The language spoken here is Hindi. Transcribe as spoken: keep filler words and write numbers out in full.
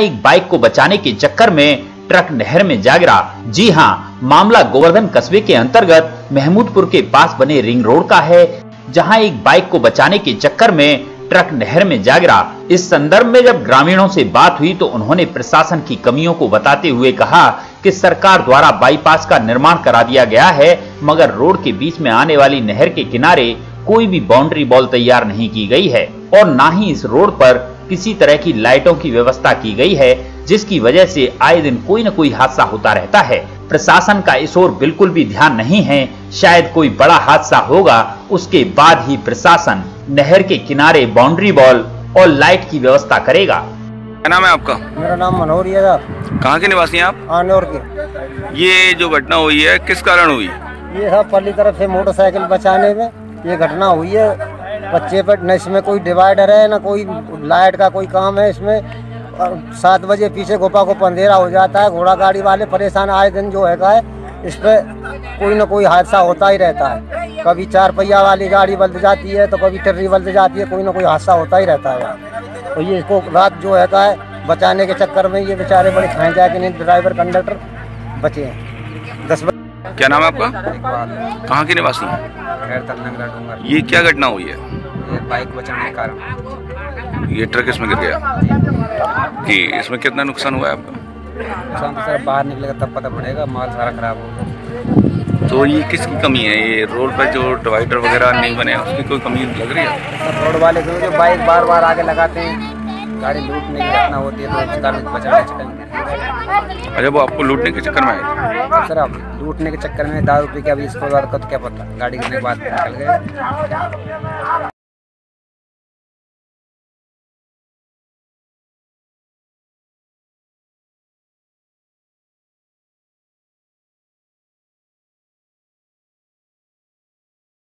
एक बाइक को बचाने के चक्कर में ट्रक नहर में जा गिरा। जी हां, मामला गोवर्धन कस्बे के अंतर्गत महमूदपुर के पास बने रिंग रोड का है, जहां एक बाइक को बचाने के चक्कर में ट्रक नहर में जा गिरा। इस संदर्भ में जब ग्रामीणों से बात हुई तो उन्होंने प्रशासन की कमियों को बताते हुए कहा कि सरकार द्वारा बाईपास का निर्माण करा दिया गया है, मगर रोड के बीच में आने वाली नहर के किनारे कोई भी बाउंड्री वॉल तैयार नहीं की गई है और न ही इस रोड पर किसी तरह की लाइटों की व्यवस्था की गई है, जिसकी वजह से आए दिन कोई न कोई हादसा होता रहता है। प्रशासन का इस ओर बिल्कुल भी ध्यान नहीं है। शायद कोई बड़ा हादसा होगा उसके बाद ही प्रशासन नहर के किनारे बाउंड्री वॉल और लाइट की व्यवस्था करेगा। क्या नाम है आपका? मेरा नाम मनोहर यादव। कहाँ के निवासी हैं आप? अनौर के। ये जो घटना हुई है किस कारण हुई? ये है पल्ली तरफ से मोटरसाइकिल बचाने में ये घटना हुई है। बच्चे पर न इसमें कोई डिवाइडर है, न कोई लाइट का कोई काम है इसमें। सात बजे पीछे घोपा को अंधेरा हो जाता है, घोड़ा गाड़ी वाले परेशान आए दिन जो है, है इस पर कोई ना कोई हादसा होता ही रहता है। कभी चार पहिया वाली गाड़ी बल्द जाती है तो कभी टर्री बल्द जाती है, कोई ना कोई हादसा होता ही रहता है। और ये इसको रात जो है, है बचाने के चक्कर में ये बेचारे बड़े खाए जाए कि नहीं ड्राइवर कंडक्टर बचे हैं। दस बजे। क्या नाम है आपका? कहाँ के निवासी हैं? ये क्या घटना हुई है? बाइक बचाने के कारण ये ट्रक इसमें गिर गया कि इसमें कितना नुकसान हुआ है आपका? नुकसान तो सर बाहर निकलेगा तब पता पड़ेगा, माल सारा खराब होगा। तो ये किसकी कमी है? ये रोड पर जो डिवाइडर वगैरह नहीं बने उसकी कोई कमी लग रही है? तो रोड वाले जो बाइक बार बार आगे लगाते हैं, गाड़ी लूटने की घटना होती है तो उसका बचाने के चक्कर। अरे वो आपको लूटने के चक्कर में आए सर? आप लूटने के चक्कर में दारू पी के अभी इसको क्या पता गाड़ी गिरने के बाद निकल गए।